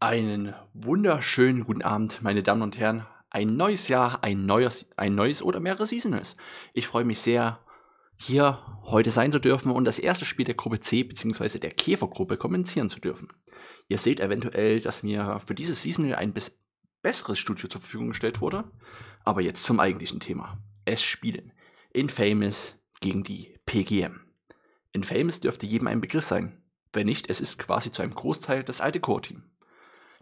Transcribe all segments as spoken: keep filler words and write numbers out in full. Einen wunderschönen guten Abend, meine Damen und Herren. Ein neues Jahr, ein neues, ein neues oder mehrere Seasonals. Ich freue mich sehr, hier heute sein zu dürfen und das erste Spiel der Gruppe C bzw. der Käfergruppe kommentieren zu dürfen. Ihr seht eventuell, dass mir für dieses Seasonal ein besseres Studio zur Verfügung gestellt wurde. Aber jetzt zum eigentlichen Thema. Es spielen Infamous gegen die P G M. Infamous dürfte jedem ein Begriff sein. Wenn nicht, es ist quasi zu einem Großteil das alte Core-Team.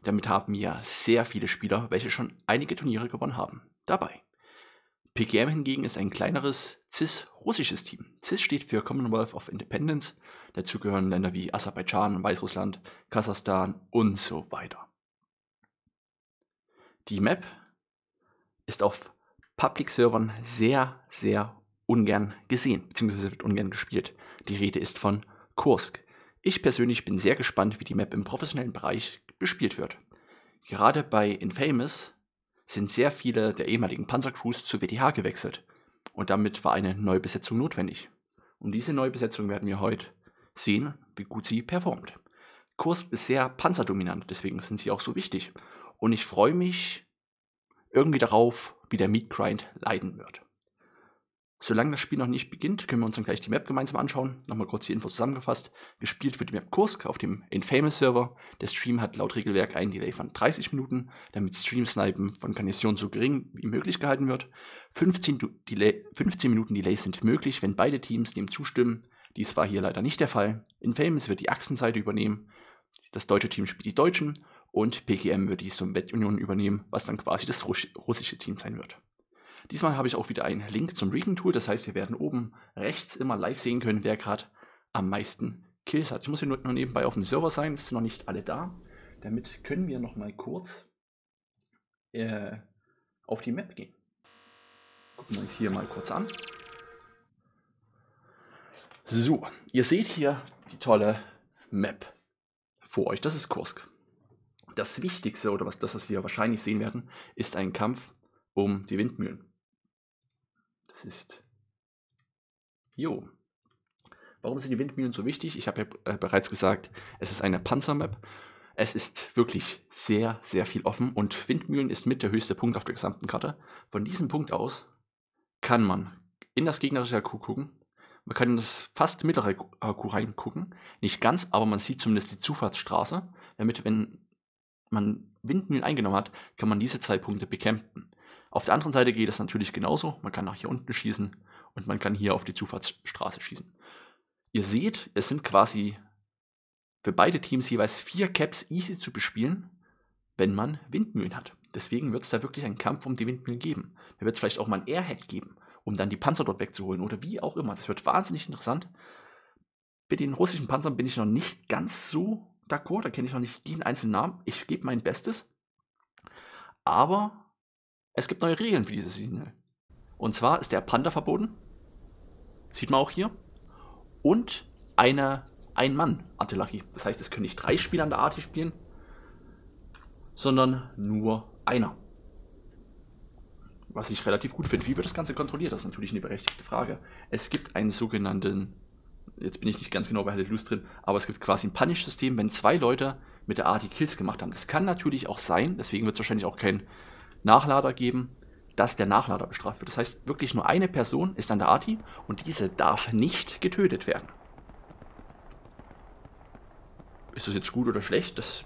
Damit haben wir sehr viele Spieler, welche schon einige Turniere gewonnen haben, dabei. P G M hingegen ist ein kleineres C I S-russisches Team. C I S steht für Commonwealth of Independence, dazu gehören Länder wie Aserbaidschan, Weißrussland, Kasachstan und so weiter. Die Map ist auf Public-Servern sehr, sehr ungern gesehen, beziehungsweise wird ungern gespielt. Die Rede ist von Kursk. Ich persönlich bin sehr gespannt, wie die Map im professionellen Bereich bespielt wird. Gerade bei Infamous sind sehr viele der ehemaligen Panzercrews zu W T H gewechselt und damit war eine Neubesetzung notwendig. Und diese Neubesetzung werden wir heute sehen, wie gut sie performt. Kursk ist sehr panzerdominant, deswegen sind sie auch so wichtig und ich freue mich irgendwie darauf, wie der Meatgrind leiden wird. Solange das Spiel noch nicht beginnt, können wir uns dann gleich die Map gemeinsam anschauen. Nochmal kurz die Info zusammengefasst. Gespielt wird die Map Kursk auf dem Infamous-Server. Der Stream hat laut Regelwerk einen Delay von dreißig Minuten, damit Stream-Snipen von Garnisonen so gering wie möglich gehalten wird. fünfzehn, Delay, fünfzehn Minuten Delays sind möglich, wenn beide Teams dem zustimmen. Dies war hier leider nicht der Fall. Infamous wird die Achsenseite übernehmen, das deutsche Team spielt die Deutschen und P G M wird die Sowjetunion übernehmen, was dann quasi das Russ- russische Team sein wird. Diesmal habe ich auch wieder einen Link zum Reading-Tool, das heißt, wir werden oben rechts immer live sehen können, wer gerade am meisten Kills hat. Ich muss hier nur nebenbei auf dem Server sein, es sind noch nicht alle da. Damit können wir nochmal kurz äh, auf die Map gehen. Gucken wir uns hier mal kurz an. So, ihr seht hier die tolle Map vor euch, das ist Kursk. Das Wichtigste, oder was, das, was wir wahrscheinlich sehen werden, ist ein Kampf um die Windmühlen. Das ist, jo. Warum sind die Windmühlen so wichtig? Ich habe ja äh, bereits gesagt, es ist eine Panzermap. Es ist wirklich sehr, sehr viel offen und Windmühlen ist mit der höchste Punkt auf der gesamten Karte. Von diesem Punkt aus kann man in das gegnerische A Q gucken. Man kann in das fast mittlere A Q reingucken. Nicht ganz, aber man sieht zumindest die Zufahrtsstraße. Damit, wenn man Windmühlen eingenommen hat, kann man diese zwei Punkte bekämpfen. Auf der anderen Seite geht es natürlich genauso. Man kann nach hier unten schießen und man kann hier auf die Zufahrtsstraße schießen. Ihr seht, es sind quasi für beide Teams jeweils vier Caps easy zu bespielen, wenn man Windmühlen hat. Deswegen wird es da wirklich einen Kampf um die Windmühlen geben. Da wird es vielleicht auch mal ein Airhead geben, um dann die Panzer dort wegzuholen oder wie auch immer. Das wird wahnsinnig interessant. Mit den russischen Panzern bin ich noch nicht ganz so d'accord. Da kenne ich noch nicht jeden einzelnen Namen. Ich gebe mein Bestes. Aber es gibt neue Regeln für dieses Seasonal. Und zwar ist der Panther verboten. Sieht man auch hier. Und eine Ein-Mann-Artillerie. Das heißt, es können nicht drei Spieler an der Arti spielen, sondern nur einer. Was ich relativ gut finde. Wie wird das Ganze kontrolliert? Das ist natürlich eine berechtigte Frage. Es gibt einen sogenannten, jetzt bin ich nicht ganz genau bei Hallelujah drin, aber es gibt quasi ein Punish-System, wenn zwei Leute mit der Arti Kills gemacht haben. Das kann natürlich auch sein, deswegen wird es wahrscheinlich auch kein Nachlader geben, dass der Nachlader bestraft wird. Das heißt, wirklich nur eine Person ist an der Arti und diese darf nicht getötet werden. Ist das jetzt gut oder schlecht? Das,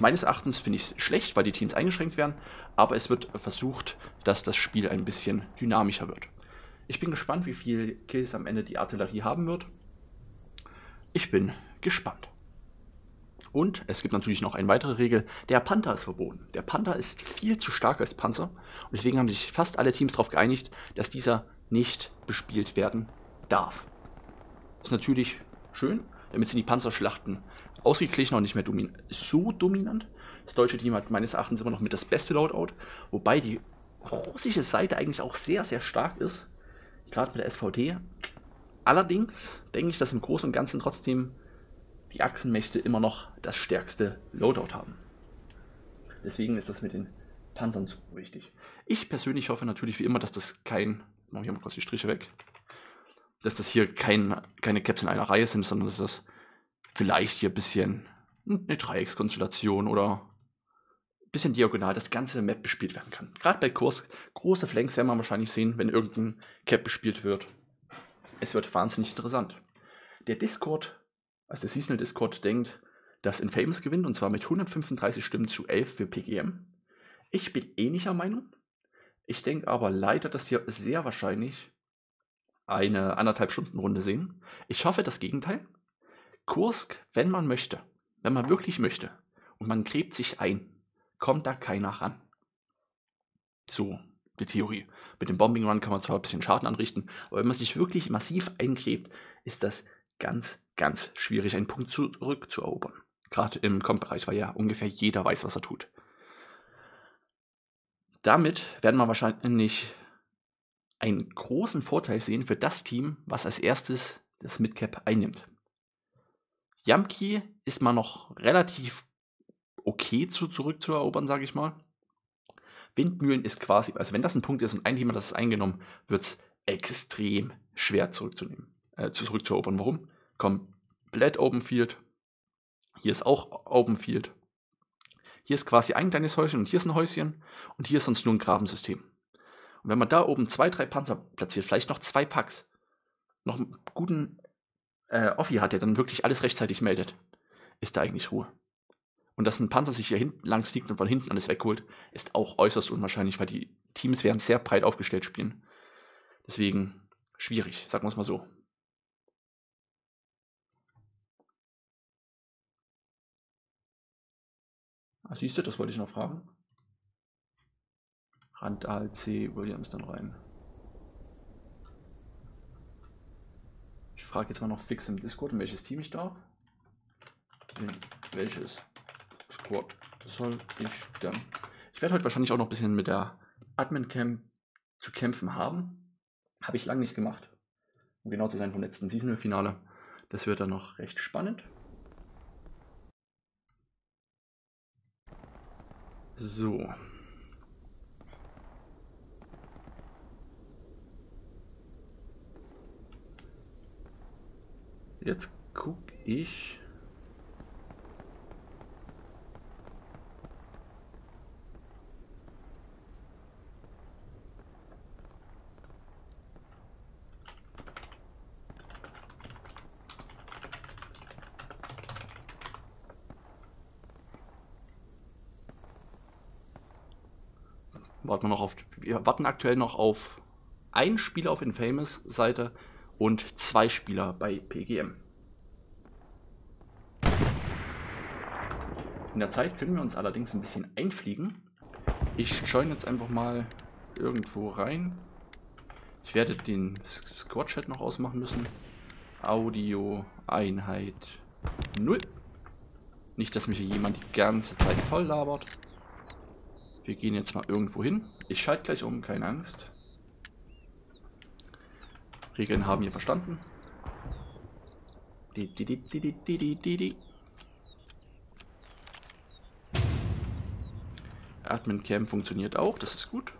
meines Erachtens finde ich es schlecht, weil die Teams eingeschränkt werden, aber es wird versucht, dass das Spiel ein bisschen dynamischer wird. Ich bin gespannt, wie viele Kills am Ende die Artillerie haben wird. Ich bin gespannt. Und es gibt natürlich noch eine weitere Regel, der Panther ist verboten. Der Panther ist viel zu stark als Panzer und deswegen haben sich fast alle Teams darauf geeinigt, dass dieser nicht bespielt werden darf. Ist natürlich schön, damit sind die Panzerschlachten ausgeglichen und nicht mehr domin- so dominant. Das deutsche Team hat meines Erachtens immer noch mit das beste Loadout, wobei die russische Seite eigentlich auch sehr, sehr stark ist, gerade mit der S V T. Allerdings denke ich, dass im Großen und Ganzen trotzdem die Achsenmächte immer noch das stärkste Loadout haben. Deswegen ist das mit den Panzern so wichtig. Ich persönlich hoffe natürlich wie immer, dass das kein, machen wir mal kurz die Striche weg, dass das hier kein, keine Caps in einer Reihe sind, sondern dass das vielleicht hier ein bisschen eine Dreieckskonstellation oder bisschen diagonal das ganze Map bespielt werden kann. Gerade bei Kursk, große Flanks werden wir wahrscheinlich sehen, wenn irgendein Cap bespielt wird. Es wird wahnsinnig interessant. Der Discord, also der Seasonal Discord, denkt, dass Infamous gewinnt, und zwar mit hundertfünfunddreißig Stimmen zu elf für P G M. Ich bin ähnlicher Meinung. Ich denke aber leider, dass wir sehr wahrscheinlich eine anderthalb Stunden Runde sehen. Ich hoffe das Gegenteil. Kursk, wenn man möchte, wenn man wirklich möchte und man gräbt sich ein, kommt da keiner ran. So, die Theorie. Mit dem Bombing Run kann man zwar ein bisschen Schaden anrichten, aber wenn man sich wirklich massiv eingräbt, ist das ganz, ganz schwierig, einen Punkt zurückzuerobern. Gerade im Comp-Bereich, weil ja ungefähr jeder weiß, was er tut. Damit werden wir wahrscheinlich einen großen Vorteil sehen für das Team, was als erstes das Midcap einnimmt. Yamki ist mal noch relativ okay zu zurückzuerobern, sage ich mal. Windmühlen ist quasi, also wenn das ein Punkt ist und ein Thema das ist eingenommen, wird es extrem schwer zurückzunehmen, äh, zurückzuerobern. Warum? Komplett Open Field. Hier ist auch Open Field. Hier ist quasi ein kleines Häuschen und hier ist ein Häuschen und hier ist sonst nur ein Grabensystem. Und wenn man da oben zwei, drei Panzer platziert, vielleicht noch zwei Packs, noch einen guten äh, Offi hat, der dann wirklich alles rechtzeitig meldet, ist da eigentlich Ruhe. Und dass ein Panzer sich hier hinten lang sneakt und von hinten alles wegholt, ist auch äußerst unwahrscheinlich, weil die Teams werden sehr breit aufgestellt spielen. Deswegen schwierig, sagen wir es mal so. Ah, siehst du, das wollte ich noch fragen. Rand A L C, Williams dann rein. Ich frage jetzt mal noch fix im Discord, in welches Team ich darf. In welches Squad soll ich dann? Ich werde heute wahrscheinlich auch noch ein bisschen mit der Admin-Camp zu kämpfen haben. Habe ich lange nicht gemacht. Um genau zu sein vom letzten Seasonal-Finale. Das wird dann noch recht spannend. So. Jetzt gucke ich. Warten wir noch auf, wir warten aktuell noch auf einen Spieler auf Infamous-Seite und zwei Spieler bei P G M. In der Zeit können wir uns allerdings ein bisschen einfliegen. Ich join jetzt einfach mal irgendwo rein. Ich werde den Squad-Chat noch ausmachen müssen. Audio-Einheit null. Nicht, dass mich hier jemand die ganze Zeit voll labert. Wir gehen jetzt mal irgendwo hin. Ich schalte gleich um, keine Angst. Regeln haben wir verstanden. Die, die, die, die, die, die, die, die. Admin Cam funktioniert auch, das ist gut.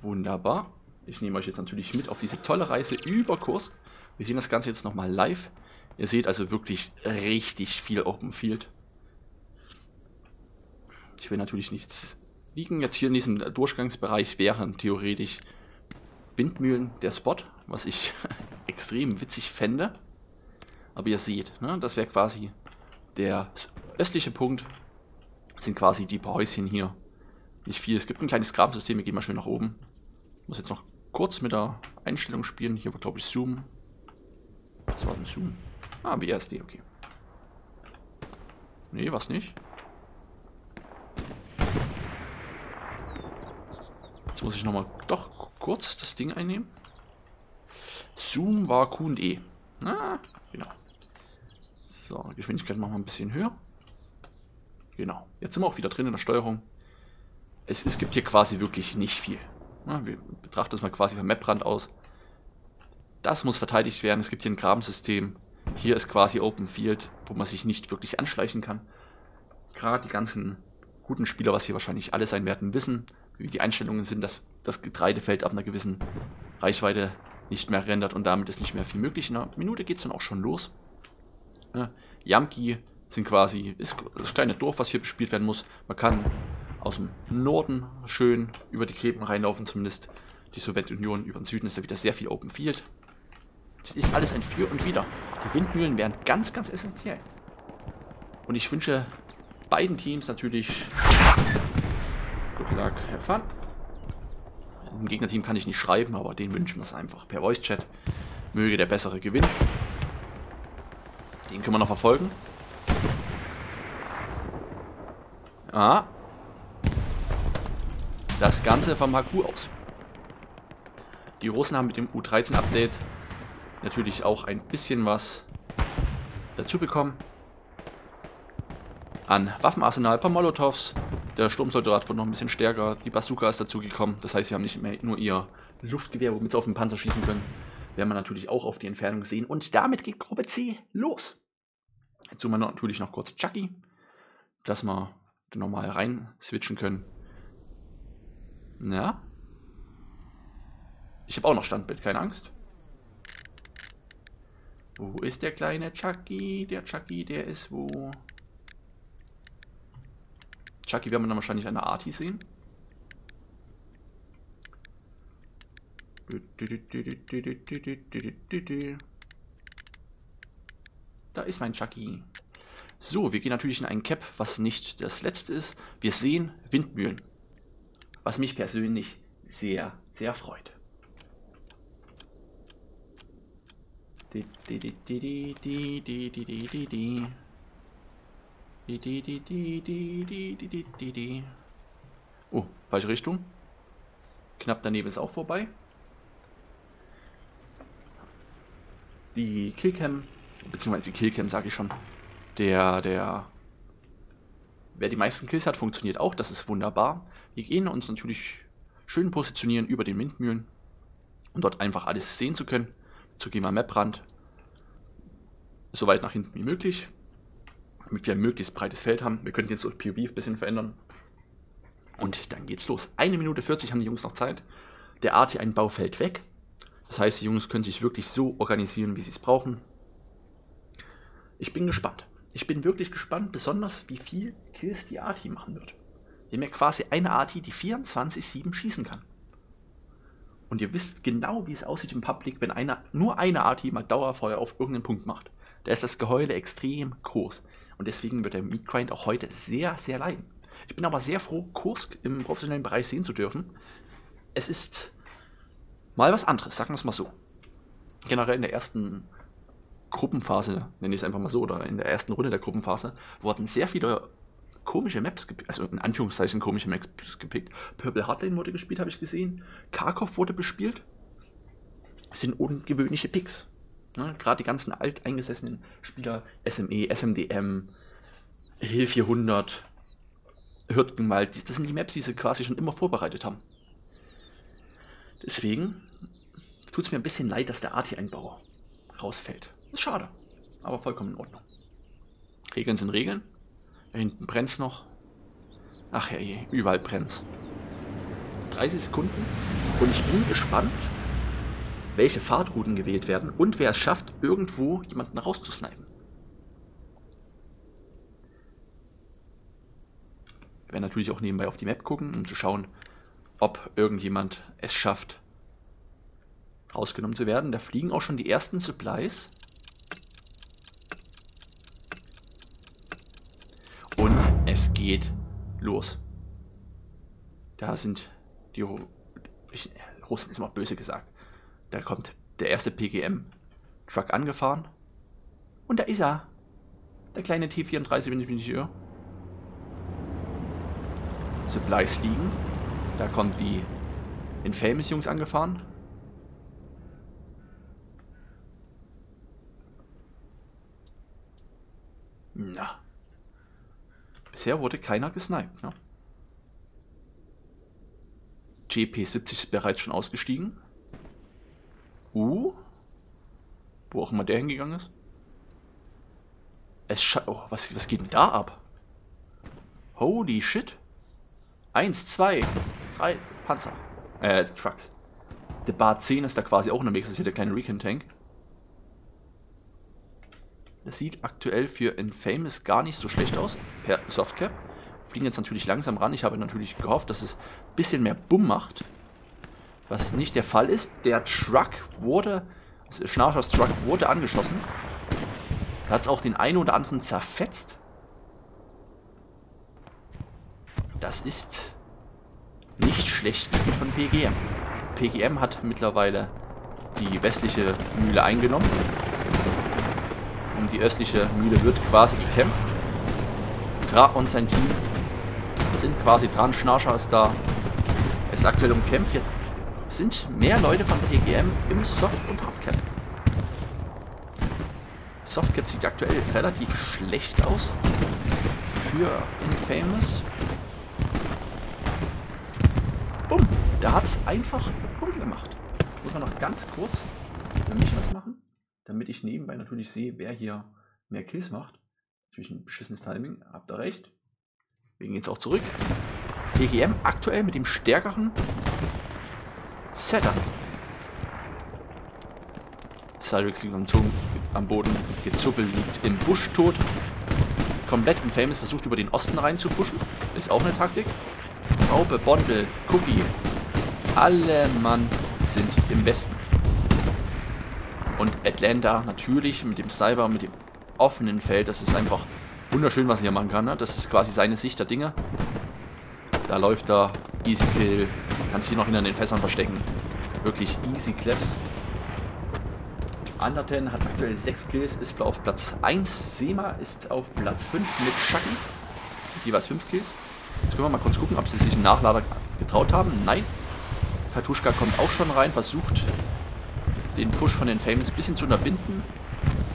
Wunderbar. Ich nehme euch jetzt natürlich mit auf diese tolle Reise über Kursk. Wir sehen das Ganze jetzt nochmal live. Ihr seht also wirklich richtig viel Open Field. Ich will natürlich nichts liegen. Jetzt hier in diesem Durchgangsbereich wären theoretisch Windmühlen der Spot, was ich extrem witzig fände. Aber ihr seht, ne, das wäre quasi der östliche Punkt. Das sind quasi die paar Häuschen hier. Nicht viel. Es gibt ein kleines Grabensystem, wir gehen mal schön nach oben. Ich muss jetzt noch kurz mit der Einstellung spielen. Hier war, glaube ich, Zoom. Was war denn Zoom? Ah, W S D, okay. Nee, was nicht. Muss ich nochmal doch kurz das Ding einnehmen. Zoom war Q und E. Ah, genau. So, Geschwindigkeit machen wir ein bisschen höher. Genau. Jetzt sind wir auch wieder drin in der Steuerung. Es, es gibt hier quasi wirklich nicht viel. Na, wir betrachten das mal quasi vom Maprand aus. Das muss verteidigt werden. Es gibt hier ein Grabensystem. Hier ist quasi Open Field, wo man sich nicht wirklich anschleichen kann. Gerade die ganzen guten Spieler, was hier wahrscheinlich alle sein werden, wissen, wie die Einstellungen sind, dass das Getreidefeld ab einer gewissen Reichweite nicht mehr rendert und damit ist nicht mehr viel möglich. In einer Minute geht es dann auch schon los. Yamki sind quasi ist das kleine Dorf, was hier bespielt werden muss. Man kann aus dem Norden schön über die Gräben reinlaufen, zumindest die Sowjetunion. Über den Süden ist da wieder sehr viel Open Field. Es ist alles ein Für und Wider. Die Windmühlen wären ganz, ganz essentiell. Und ich wünsche beiden Teams natürlich Good Luck, have fun. Im Gegnerteam kann ich nicht schreiben, aber den wünschen wir es einfach per Voice Chat. Möge der Bessere gewinnen. Den können wir noch verfolgen. Ah. Das Ganze vom H Q aus. Die Russen haben mit dem U dreizehn Update natürlich auch ein bisschen was dazu bekommen. An Waffenarsenal, ein paar Molotows. Der Sturmsoldat wurde noch ein bisschen stärker. Die Bazooka ist dazugekommen. Das heißt, sie haben nicht mehr nur ihr Luftgewehr, womit sie auf den Panzer schießen können. Werden wir natürlich auch auf die Entfernung sehen. Und damit geht Gruppe C los. Jetzt zoomen wir natürlich noch kurz Chucky, dass wir da nochmal rein switchen können. Ja. Ich habe auch noch Standbild, keine Angst. Wo ist der kleine Chucky? Der Chucky, der ist wo? Chucky werden wir dann wahrscheinlich an der Arti sehen. Da ist mein Chucky. So, wir gehen natürlich in einen Cap, was nicht das letzte ist. Wir sehen Windmühlen. Was mich persönlich sehr, sehr freut. Oh, falsche Richtung. Knapp daneben ist auch vorbei. Die Killcam, beziehungsweise die Killcam sage ich schon, der, der, wer die meisten Kills hat, funktioniert auch, das ist wunderbar. Wir gehen uns natürlich schön positionieren über den Windmühlen, um dort einfach alles sehen zu können. Dazu gehen wir am Maprand, so weit nach hinten wie möglich, damit wir ein möglichst breites Feld haben. Wir können jetzt das P O V ein bisschen verändern und dann geht's los. eine Minute vierzig haben die Jungs noch Zeit, der A T-Einbau fällt weg. Das heißt, die Jungs können sich wirklich so organisieren, wie sie es brauchen. Ich bin gespannt. Ich bin wirklich gespannt, besonders wie viel Kills die Arti machen wird. Wir haben ja quasi eine Arti, die vierundzwanzig sieben schießen kann. Und ihr wisst genau, wie es aussieht im Public, wenn einer, nur eine Arti mal Dauerfeuer auf irgendeinen Punkt macht. Da ist das Geheule extrem groß. Und deswegen wird der Meatgrind auch heute sehr, sehr leiden. Ich bin aber sehr froh, Kursk im professionellen Bereich sehen zu dürfen. Es ist mal was anderes, sagen wir es mal so. Generell in der ersten Gruppenphase, nenne ich es einfach mal so, oder in der ersten Runde der Gruppenphase, wurden sehr viele komische Maps gepickt, also in Anführungszeichen komische Maps gepickt. Purple Heartlane wurde gespielt, habe ich gesehen. Kharkov wurde bespielt. Das sind ungewöhnliche Picks. Ne? Gerade die ganzen alteingesessenen Spieler, S M E, S M D M, Hill vierhundert, Hürtgenwald, das sind die Maps, die sie quasi schon immer vorbereitet haben. Deswegen tut es mir ein bisschen leid, dass der A T-Einbauer rausfällt. Ist schade, aber vollkommen in Ordnung. Regeln sind Regeln. Da hinten brennt es noch. Ach ja, überall brennt es. dreißig Sekunden. Und ich bin gespannt, welche Fahrtrouten gewählt werden und wer es schafft, irgendwo jemanden rauszusnipen. Wir werden natürlich auch nebenbei auf die Map gucken, um zu schauen, ob irgendjemand es schafft, rausgenommen zu werden. Da fliegen auch schon die ersten Supplies. Und es geht los. Da sind die Ru ich, Russen, ist mal böse gesagt. Da kommt der erste P G M-Truck angefahren. Und da ist er. Der kleine T vierunddreißig, wenn ich mich nicht irre. Supplies liegen. Da kommt die Infamous-Jungs angefahren. Na. Bisher wurde keiner gesniped, ne? G P siebzig ist bereits schon ausgestiegen. Uh. Wo auch immer der hingegangen ist. Es scha- oh, was, was geht denn da ab? Holy shit. Eins, zwei. Drei Panzer. Äh, Trucks. Der Bar zehn ist da quasi auch unterwegs. Das ist hier der kleine Recon-Tank. Das sieht aktuell für Infamous gar nicht so schlecht aus, per Softcap. Fliegen jetzt natürlich langsam ran. Ich habe natürlich gehofft, dass es ein bisschen mehr Bumm macht, was nicht der Fall ist. Der Truck wurde, also Schnarchers Truck wurde angeschossen. Da hat es auch den einen oder anderen zerfetzt. Das ist nicht schlecht gespielt von P G M. P G M hat mittlerweile die westliche Mühle eingenommen. Und die östliche Mühle wird quasi gekämpft. Tra und sein Team sind quasi dran. Schnarcher ist da. Es ist aktuell umkämpft. Jetzt sind mehr Leute von P G M im Soft- und Hardcap. Softcap sieht aktuell relativ schlecht aus für Infamous. Bumm, da hat es einfach bumm gemacht. Muss man noch ganz kurz für mich was machen, damit ich nebenbei natürlich sehe, wer hier mehr Kills macht. Natürlich ein beschissenes Timing, habt ihr recht. Deswegen geht es auch zurück. P G M aktuell mit dem stärkeren Setup. Cyrix liegt am, Zoom, am Boden, Gezuppel liegt im Busch tot. Komplett Infamous versucht über den Osten rein zu pushen. Ist auch eine Taktik. Raube, Bondel, Cookie. Alle Mann sind im Westen. Und Atlanta natürlich mit dem Sniper, mit dem offenen Feld. Das ist einfach wunderschön, was er hier machen kann. Ne? Das ist quasi seine Sicht der Dinge. Da läuft er. Easy Kill. Kann sich hier noch hinter den Fässern verstecken. Wirklich easy Claps. Anderten hat aktuell sechs Kills, ist auf Platz eins. Sema ist auf Platz fünf mit Chucky. Mit jeweils fünf Kills. Jetzt können wir mal kurz gucken, ob sie sich einen Nachlader getraut haben. Nein. Kartuschka kommt auch schon rein, versucht den Push von den Famous ein bisschen zu unterbinden.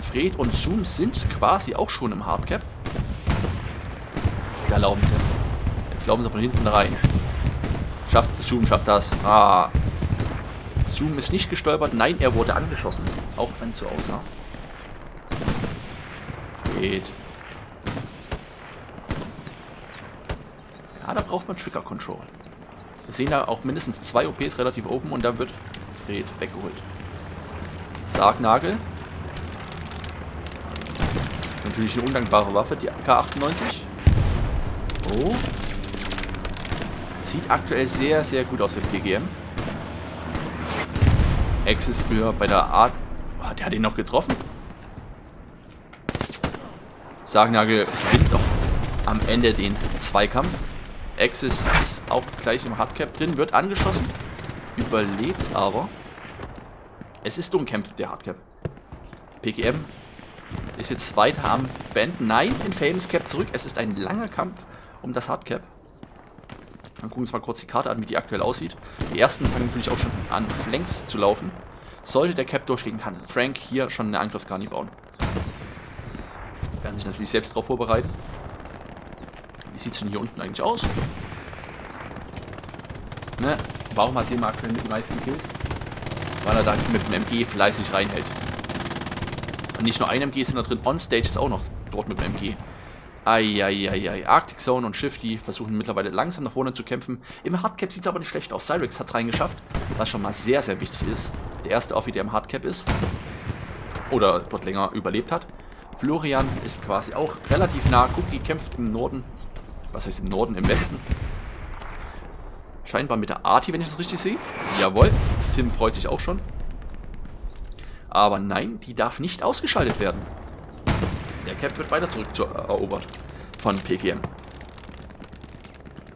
Fred und Zoom sind quasi auch schon im Hardcap. Da laufen sie. Jetzt laufen sie von hinten rein. Schafft, Zoom schafft das. Ah. Zoom ist nicht gestolpert. Nein, er wurde angeschossen. Auch wenn es so aussah. Fred. Ja, da braucht man Trigger Control. Wir sehen da auch mindestens zwei O Ps relativ open und da wird Fred weggeholt. Sargnagel. Natürlich eine undankbare Waffe, die A K achtundneunzig. Oh. Sieht aktuell sehr, sehr gut aus für P G M. Axis früher bei der Art. Oh, der hat ihn noch getroffen. Sargnagel gewinnt doch am Ende den Zweikampf. Axis ist auch gleich im Hardcap drin, wird angeschossen. Überlebt aber. Es ist umkämpft, der Hardcap. P G M ist jetzt weiter am Band. Nein, Infamous Cap zurück. Es ist ein langer Kampf um das Hardcap. Dann gucken wir uns mal kurz die Karte an, wie die aktuell aussieht. Die ersten fangen natürlich auch schon an, flanks zu laufen. Sollte der Cap durchgehen, kann Frank hier schon eine Angriffsgarni bauen. Werden sich natürlich selbst darauf vorbereiten. Wie sieht es denn hier unten eigentlich aus? Ne? Warum hat Sema aktuell die meisten Kills? Weil er da mit dem M G fleißig reinhält. Und nicht nur ein M G ist da drin, Onstage ist auch noch dort mit dem M G. Eieiei, Arctic Zone und Shifty versuchen mittlerweile langsam nach vorne zu kämpfen. Im Hardcap sieht es aber nicht schlecht aus. Cyrix hat es reingeschafft, was schon mal sehr, sehr wichtig ist. Der erste Offi, der im Hardcap ist. Oder dort länger überlebt hat. Florian ist quasi auch relativ nah. Cookie kämpft im Norden. Was heißt im Norden? Im Westen. Scheinbar mit der Arti, wenn ich das richtig sehe. Jawohl, Tim freut sich auch schon. Aber nein, die darf nicht ausgeschaltet werden. Der Cap wird weiter zurückerobert von P G M.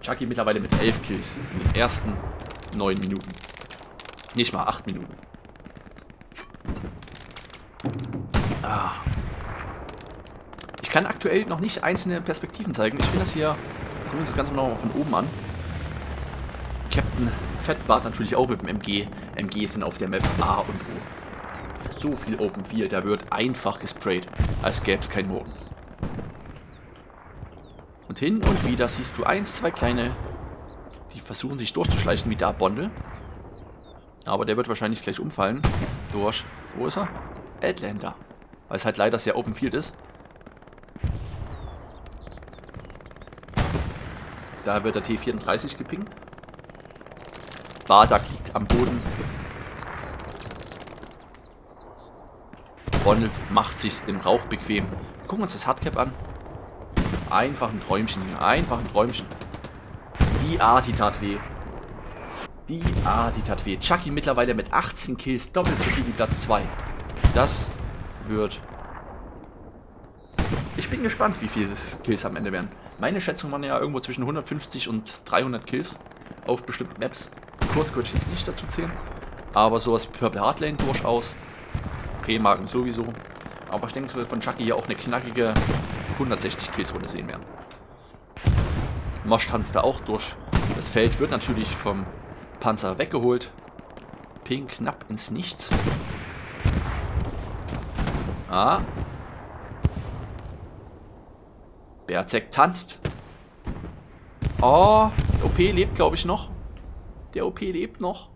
Chucky mittlerweile mit elf Kills in den ersten neun Minuten. Nicht mal acht Minuten. Ah. Ich kann aktuell noch nicht einzelne Perspektiven zeigen. Ich finde das hier, gucken wir uns das Ganze nochmal von oben an. Captain Fettbart natürlich auch mit dem M G. M Gs sind auf der Map A und O. So viel Open Field, da wird einfach gesprayt, als gäbe es keinen Morgen. Und hin und wieder siehst du eins, zwei kleine, die versuchen sich durchzuschleichen, wie da Bondel. Aber der wird wahrscheinlich gleich umfallen durch, wo ist er? Atlanta. Weil es halt leider sehr Open Field ist. Da wird der T vierunddreißig gepinkt. Bardak liegt am Boden. Bondel macht sich's im Rauch bequem. Wir gucken uns das Hardcap an. Einfach ein Träumchen, einfach ein Träumchen. Die Art, die tat weh. Die Art, die tat weh. Chucky mittlerweile mit achtzehn Kills, doppelt so viel wie Platz zwei. Das wird... Ich bin gespannt, wie viele Kills am Ende werden. Meine Schätzung waren ja irgendwo zwischen hundertfünfzig und dreihundert Kills auf bestimmten Maps. Kursk würde ich jetzt nicht dazu zählen, aber sowas wie Purple Hardlane durchaus. Remagen sowieso. Aber ich denke, es wird von Chucky hier auch eine knackige hundertsechzig Kills Runde sehen werden. Mosch tanzt da auch durch. Das Feld wird natürlich vom Panzer weggeholt. Ping knapp ins Nichts. Ah. Berzek tanzt. Oh, der O P lebt, glaube ich, noch. Der O P lebt noch,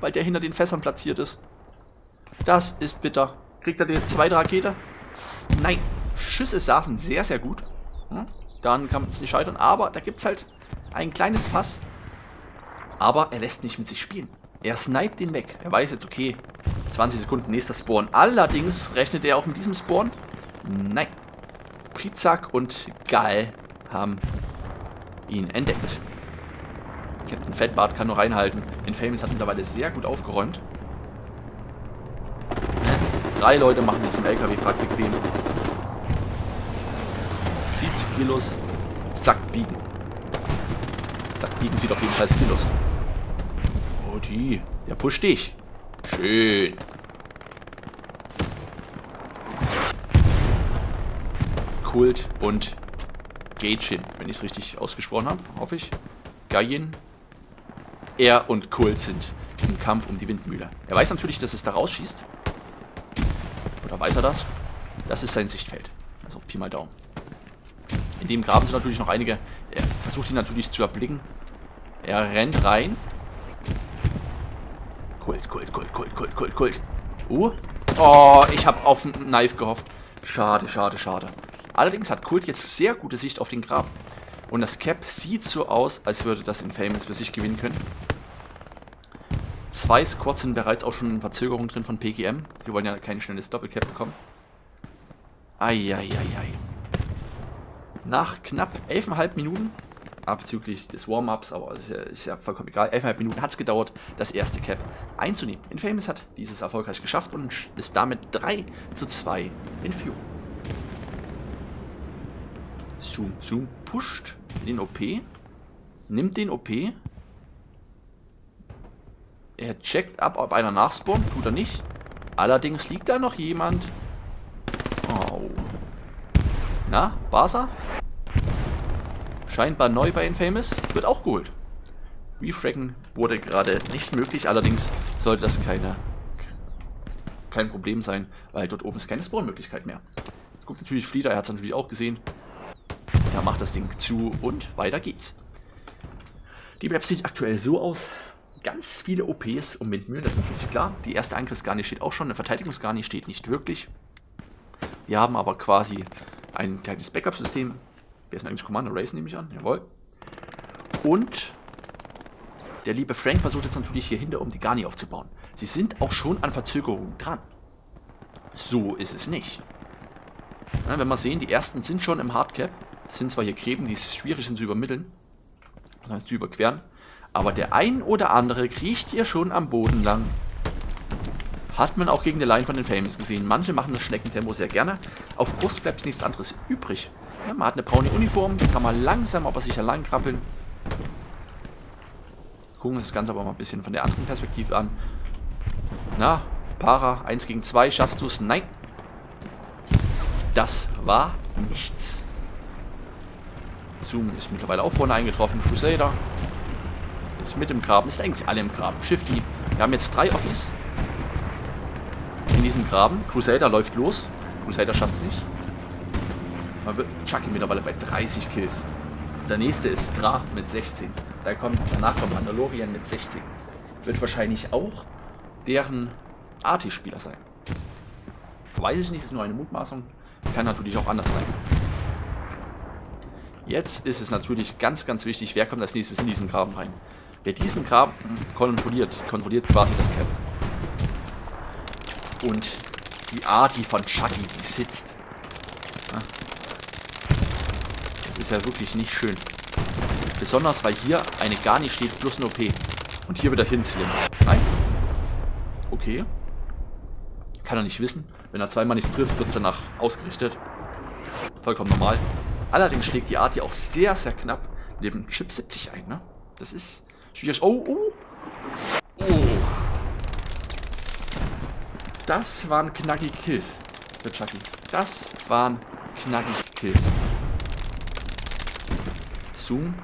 weil der hinter den Fässern platziert ist. Das ist bitter. Kriegt er die zweite Rakete? Nein. Schüsse saßen sehr, sehr gut. Hm? Dann kann man es nicht scheitern. Aber da gibt es halt ein kleines Fass. Aber er lässt nicht mit sich spielen. Er sniped den weg. Er weiß jetzt, okay, zwanzig Sekunden, nächster Spawn. Allerdings rechnet er auch mit diesem Spawn. Nein. Prizak und Gal haben ihn entdeckt. Captain Fettbart kann nur reinhalten. Infamous hat mittlerweile sehr gut aufgeräumt. Drei Leute machen sich im L K W-Frag bequem. Sieht Skillos. Zack, biegen. Zack, biegen sieht auf jeden Fall Skillos. Oh, die. Der pusht dich. Schön. Kult und Gaijin, wenn ich es richtig ausgesprochen habe, hoffe ich. Gaijin. Er und Kult sind im Kampf um die Windmühle. Er weiß natürlich, dass es da rausschießt. Oder weiß er das? Das ist sein Sichtfeld. Also Pi mal Daumen. In dem Graben sind natürlich noch einige. Er versucht ihn natürlich zu erblicken. Er rennt rein. Kult, Kult, Kult, Kult, Kult, Kult, Kult. Uh. Oh, ich habe auf einen Knife gehofft. Schade, schade, schade. Allerdings hat Kult jetzt sehr gute Sicht auf den Graben. Und das Cap sieht so aus, als würde das Infamous für sich gewinnen können. Zwei Squads sind bereits auch schon in Verzögerung drin von P G M. Die wollen ja kein schnelles Doppelcap bekommen. Eieiei. Nach knapp elf Komma fünf Minuten, abzüglich des Warm-Ups, aber ist ja, ist ja vollkommen egal, elf Komma fünf Minuten hat es gedauert, das erste Cap einzunehmen. Infamous hat dieses erfolgreich geschafft und ist damit drei zu zwei in Führung. Zoom, Zoom, pusht den O P, nimmt den O P. Er checkt ab, ob einer nachspawnt, tut er nicht. Allerdings liegt da noch jemand. Oh. Na, war's er? Scheinbar neu bei Infamous, wird auch geholt. Refraggen wurde gerade nicht möglich, allerdings sollte das keine, kein Problem sein, weil dort oben ist keine Spawnmöglichkeit mehr. Guckt natürlich Flieder, er hat es natürlich auch gesehen. Er macht das Ding zu und weiter geht's. Die Map sieht aktuell so aus. Ganz viele O Ps um Windmühlen, das ist natürlich klar. Die erste Angriffsgarni steht auch schon, eine Verteidigungsgarni steht nicht wirklich. Wir haben aber quasi ein kleines Backup-System. Wer ist denn eigentlich Commander Race, nehme ich an? Jawohl. Und der liebe Frank versucht jetzt natürlich hier hinter um die Garni aufzubauen. Sie sind auch schon an Verzögerung dran. So ist es nicht. Na, wenn wir sehen, die ersten sind schon im Hardcap. Das sind zwar hier Gräben, die schwierig sind zu übermitteln. Das heißt, zu überqueren. Aber der ein oder andere kriecht hier schon am Boden lang. Hat man auch gegen die Line von den Famous gesehen. Manche machen das Schneckentempo sehr gerne. Auf Brust bleibt nichts anderes übrig. Ja, man hat eine braune Uniform, die kann man langsam aber sicher langkrabbeln. Gucken wir das Ganze aber mal ein bisschen von der anderen Perspektive an. Na, Para, eins gegen zwei, schaffst du es? Nein. Das war nichts. Zoom ist mittlerweile auch vorne eingetroffen. Crusader ist mit im Graben. Ist eigentlich alle im Graben. Shifty. Wir haben jetzt drei Office in diesem Graben. Crusader läuft los. Crusader schafft es nicht. Man wird Chucky mittlerweile bei dreißig Kills. Der nächste ist Stra mit sechzehn. Da kommt, danach kommt Mandalorian mit sechzehn. Wird wahrscheinlich auch deren Arti-Spieler sein. Weiß ich nicht, ist nur eine Mutmaßung. Kann natürlich auch anders sein. Jetzt ist es natürlich ganz, ganz wichtig, wer kommt als nächstes in diesen Graben rein. Wer diesen Graben kontrolliert, kontrolliert quasi das Cap. Und Die Arti von Chucky, die sitzt. Das ist ja wirklich nicht schön. Besonders, weil hier eine Garni steht plus ein O P. Und hier wieder hin slim. Nein. Okay. Kann er nicht wissen. Wenn er zweimal nichts trifft, wird es danach ausgerichtet. Vollkommen normal. Allerdings schlägt die Arti auch sehr, sehr knapp neben Chip siebzig ein, ne? Das ist schwierig. Oh, oh. Oh. Das waren knackige Kills für Chucky. Das waren knackige Kills. Zoom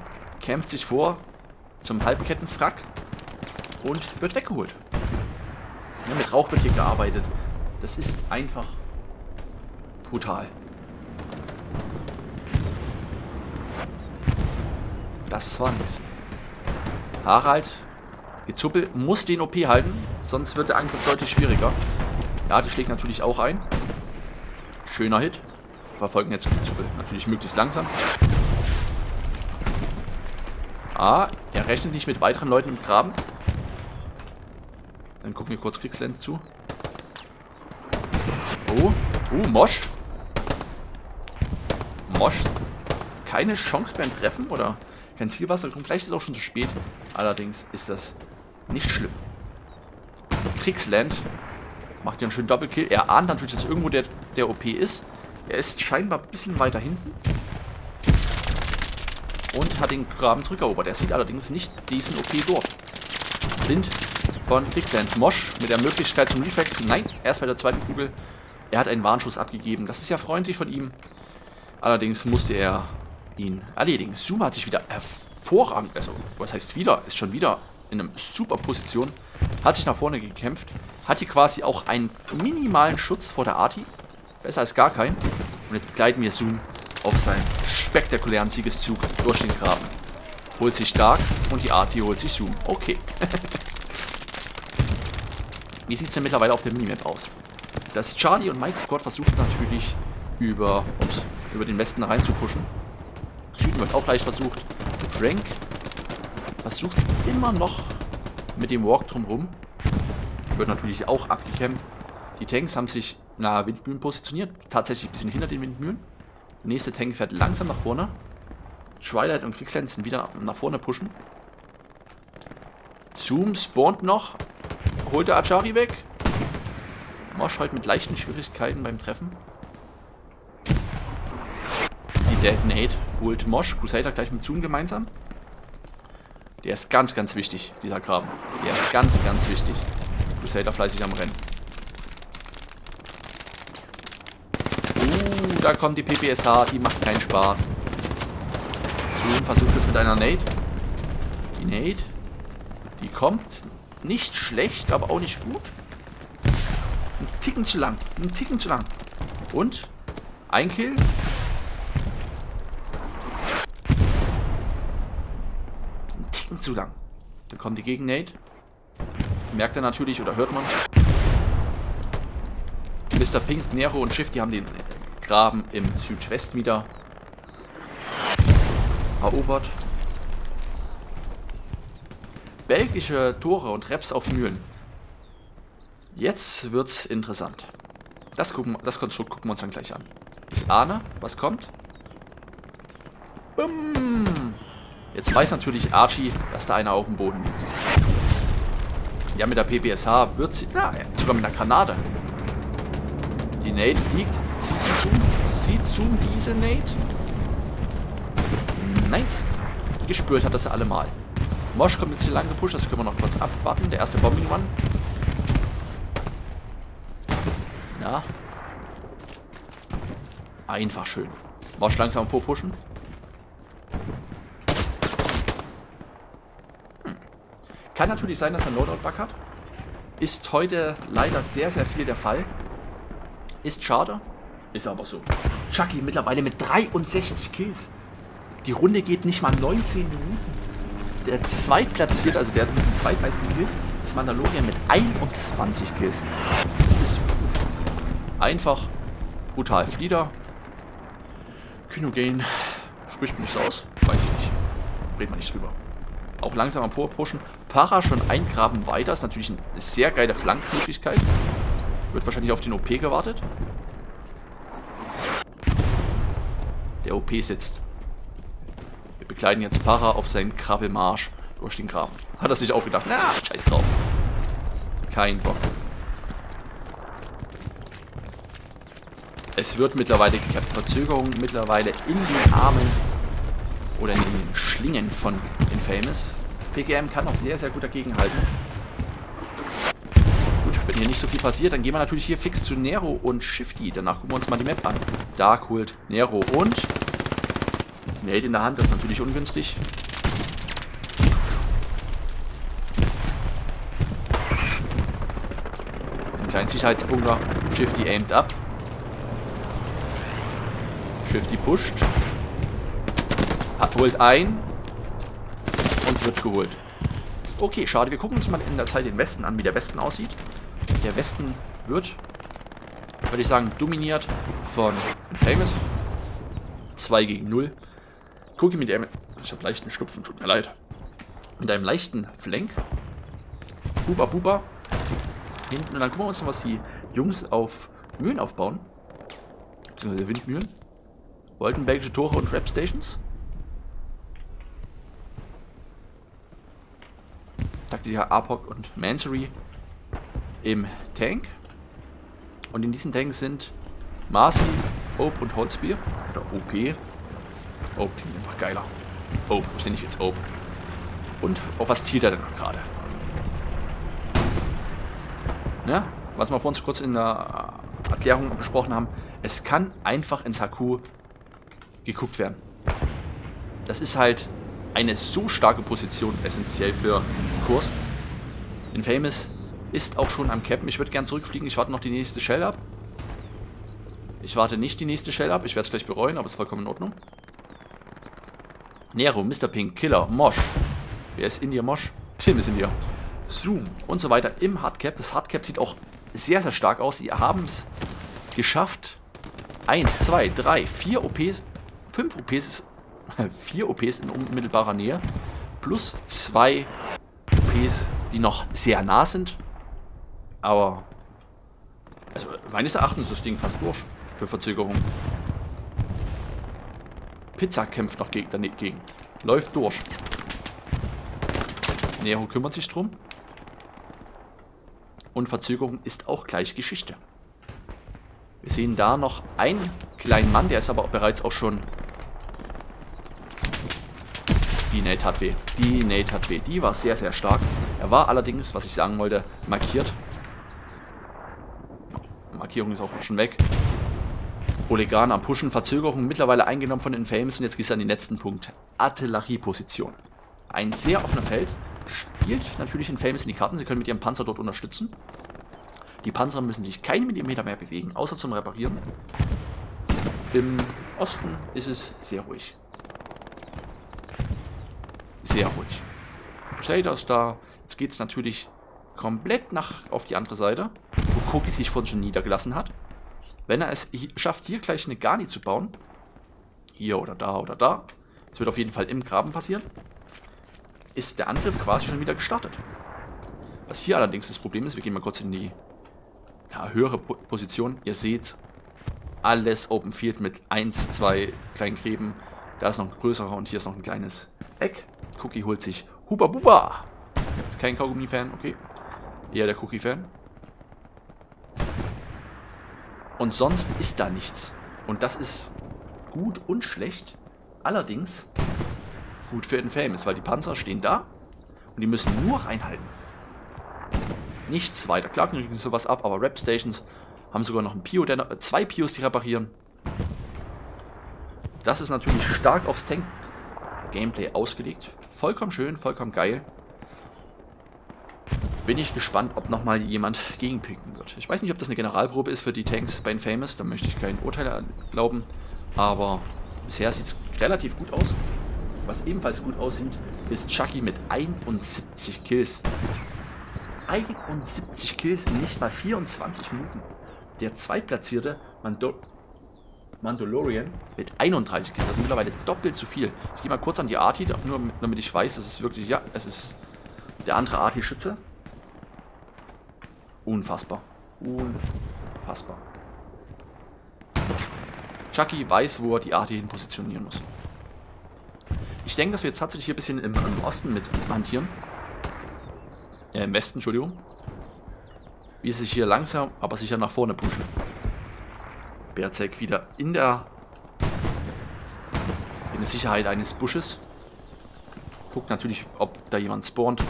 kämpft sich vor zum Halbkettenfrack und wird weggeholt. Ja, mit Rauch wird hier gearbeitet. Das ist einfach brutal. Das war nichts. Harald, die Zuppel muss den O P halten, sonst wird der Angriff deutlich schwieriger. Ja, die schlägt natürlich auch ein. Schöner Hit. Verfolgen jetzt die Zuppel. Natürlich möglichst langsam. Ah, er rechnet nicht mit weiteren Leuten im Graben. Dann gucken wir kurz Kriegsland zu. Oh, oh, Mosch. Mosch. Keine Chance beim Treffen, oder? Kein Zielwasser. Vielleicht ist es auch schon zu spät. Allerdings ist das nicht schlimm. Kriegsland macht hier einen schönen Doppelkill. Er ahnt natürlich, dass irgendwo der, der O P ist. Er ist scheinbar ein bisschen weiter hinten. Und hat den Graben zurückerobert. Er sieht allerdings nicht diesen O P dort. Blind von Kriegsland. Mosch mit der Möglichkeit zum Reflect. Nein, erst bei der zweiten Kugel. Er hat einen Warnschuss abgegeben. Das ist ja freundlich von ihm. Allerdings musste er ihn erledigen. Zoom hat sich wieder hervorragend, also was heißt wieder, ist schon wieder in einer super Position, hat sich nach vorne gekämpft, hat hier quasi auch einen minimalen Schutz vor der Arti, besser als gar keinen. Und jetzt begleiten wir Zoom auf seinen spektakulären Siegeszug durch den Graben. Holt sich stark und die Arti holt sich Zoom. Okay. Wie sieht es denn mittlerweile auf der Minimap aus? Das Charlie und Mike Squad versuchen natürlich über, ups, über den Westen rein zu pushen. Süden wird auch leicht versucht. Frank versucht immer noch mit dem Walk drumherum. Wird natürlich auch abgekämpft. Die Tanks haben sich nahe Windmühlen positioniert. Tatsächlich ein bisschen hinter den Windmühlen. Der nächste Tank fährt langsam nach vorne. Twilight und Kriegsland sind wieder nach vorne pushen. Zoom spawnt noch. Holt der Achari weg. Mosch heute mit leichten Schwierigkeiten beim Treffen. Detonate holt Mosch, Crusader gleich mit Zoom gemeinsam. Der ist ganz, ganz wichtig, dieser Graben. Der ist ganz, ganz wichtig. Crusader fleißig am Rennen. Uh, da kommt die P P S H, die macht keinen Spaß. Zoom versucht jetzt mit einer Nade. Die Nade, die kommt nicht schlecht, aber auch nicht gut. Ein Ticken zu lang, ein Ticken zu lang. Und ein Kill. Zu lang. Dann kommt die Gegennade. Merkt er natürlich oder hört man. Mister Pink, Nero und Shifty haben den Graben im Südwesten wieder erobert. Belgische Tore und Reps auf Mühlen. Jetzt wird's interessant. Das, gucken, das Konstrukt gucken wir uns dann gleich an. Ich ahne, was kommt. Bumm. Jetzt weiß natürlich Archie, dass da einer auf dem Boden liegt. Ja, mit der P P S H wird sie... Na, sogar mit einer Granate. Die Nade fliegt. Sieht die Zoom? Sieht Zoom diese Nade? Nein. Gespürt hat das er allemal. Mosch kommt jetzt hier lang gepusht. Das können wir noch kurz abwarten. Der erste Bombing Run. Ja. Einfach schön. Mosch langsam vorpushen. Kann natürlich sein, dass er einen Loadout-Bug hat. Ist heute leider sehr, sehr viel der Fall. Ist schade. Ist aber so. Chucky mittlerweile mit dreiundsechzig Kills. Die Runde geht nicht mal neunzehn Minuten. Der zweitplatzierte, also der mit den zweitmeisten Kills, ist Mandalorian mit einundzwanzig Kills. Das ist einfach brutal. Flieder. Kynogen. Spricht man nicht so aus? Weiß ich nicht. Redet man nicht drüber. Auch langsam am Vorpushen. Para schon ein Graben weiter. Ist natürlich eine sehr geile Flankenmöglichkeit. Wird wahrscheinlich auf den O P gewartet. Der O P sitzt. Wir begleiten jetzt Para auf seinem Krabbelmarsch durch den Graben. Hat er sich auch gedacht. Na, scheiß drauf. Kein Bock. Es wird mittlerweile geklappt. Verzögerung mittlerweile in den Armen oder in den Schlingen von Infamous. P G M kann auch sehr, sehr gut dagegen halten. Gut, wenn hier nicht so viel passiert, dann gehen wir natürlich hier fix zu Nero und Shifty. Danach gucken wir uns mal die Map an. Da Kult, Nero und... Ein Held in der Hand, das ist natürlich ungünstig. Ein kleiner Sicherheitspunkter. Shifty aimt ab. Shifty pusht. Holt ein. Und wird geholt. Okay, schade. Wir gucken uns mal in der Zeit den Westen an, wie der Westen aussieht. Der Westen wird, würde ich sagen, dominiert von Infamous. zwei gegen null. Cookie mit einem... Ich habe leichten Schnupfen, tut mir leid. Mit einem leichten Flank. Buba Buba. Hinten. Und dann gucken wir uns mal, was die Jungs auf Mühlen aufbauen. Beziehungsweise Windmühlen. Wolkenbergische Tore und Trap Stations. Taktiker Apok und Mansory im Tank. Und in diesem Tank sind Marcy, Ope und Holzbier. Oder O P. Ope klingt einfach geiler. Ope, was nenne ich jetzt Ope? Und auf was zielt er denn gerade? Ja, was wir vor uns kurz in der Erklärung besprochen haben. Es kann einfach ins H Q geguckt werden. Das ist halt eine so starke Position, essentiell für Kursk. Infamous ist auch schon am Captain. Ich würde gern zurückfliegen. Ich warte noch die nächste Shell ab. Ich warte nicht die nächste Shell ab. Ich werde es vielleicht bereuen, aber es ist vollkommen in Ordnung. Nero, Mister Pink, Killer, Mosch. Wer ist in dir, Mosch? Tim ist in dir. Zoom und so weiter im Hardcap. Das Hardcap sieht auch sehr, sehr stark aus. Sie haben es geschafft. eins, zwei, drei, vier O Ps. fünf O Ps. vier O Ps in unmittelbarer Nähe. Plus zwei O Ps, die noch sehr nah sind. Aber... Also meines Erachtens ist das Ding fast durch. Für Verzögerung. Pizza kämpft noch gegen, daneben gegen. Läuft durch. Nero kümmert sich drum. Und Verzögerung ist auch gleich Geschichte. Wir sehen da noch einen kleinen Mann, der ist aber auch bereits auch schon... Die Nate hat weh. Die Nate hat weh. Die war sehr, sehr stark. Er war allerdings, was ich sagen wollte, markiert. Markierung ist auch schon weg. Olegan am Pushen, Verzögerung mittlerweile eingenommen von Infamous und jetzt geht es an den letzten Punkt. Artillerieposition. Ein sehr offenes Feld. Spielt natürlich Infamous in die Karten. Sie können mit ihrem Panzer dort unterstützen. Die Panzer müssen sich keinen Millimeter mehr bewegen, außer zum Reparieren. Im Osten ist es sehr ruhig. Sehr ruhig. Crusader ist da. Jetzt geht es natürlich komplett nach auf die andere Seite, wo Cookie sich vorhin schon niedergelassen hat. Wenn er es schafft, hier gleich eine Garni zu bauen, hier oder da oder da, das wird auf jeden Fall im Graben passieren, ist der Angriff quasi schon wieder gestartet. Was hier allerdings das Problem ist, wir gehen mal kurz in die ja, höhere po Position. Ihr seht, alles Open Field mit ein, zwei kleinen Gräben. Da ist noch ein größerer und hier ist noch ein kleines Eck. Cookie holt sich Huba Buba. Ihr habt keinen Kaugummi-Fan, okay. Eher der Cookie-Fan. Und sonst ist da nichts. Und das ist gut und schlecht. Allerdings gut für Infamous, weil die Panzer stehen da. Und die müssen nur reinhalten. Nichts weiter. Klar kriegen sowas ab, aber Rap Stations haben sogar noch ein Pio, der, äh, zwei Pios, die reparieren. Das ist natürlich stark aufs Tank-Gameplay ausgelegt. Vollkommen schön, vollkommen geil. Bin ich gespannt, ob nochmal jemand gegenpinken wird. Ich weiß nicht, ob das eine Generalprobe ist für die Tanks bei Infamous. Da möchte ich kein Urteil erlauben. Aber bisher sieht es relativ gut aus. Was ebenfalls gut aussieht, ist Chucky mit einundsiebzig Kills. einundsiebzig Kills in nicht mal vierundzwanzig Minuten. Der zweitplatzierte Mando Mandalorian mit einunddreißig Kills. Also mittlerweile doppelt so viel. Ich gehe mal kurz an die Arti, nur damit ich weiß, dass es wirklich, ja, es ist der andere Arti-Schütze. Unfassbar. Unfassbar. Chucky weiß, wo er die A T hin positionieren muss. Ich denke, dass wir jetzt tatsächlich hier ein bisschen im, im Osten mit hantieren. Äh, im Westen, Entschuldigung. Wie sie sich hier langsam, aber sicher nach vorne pushen. Berzeg wieder in der, in der Sicherheit eines Busches. Guckt natürlich, ob da jemand spawnt.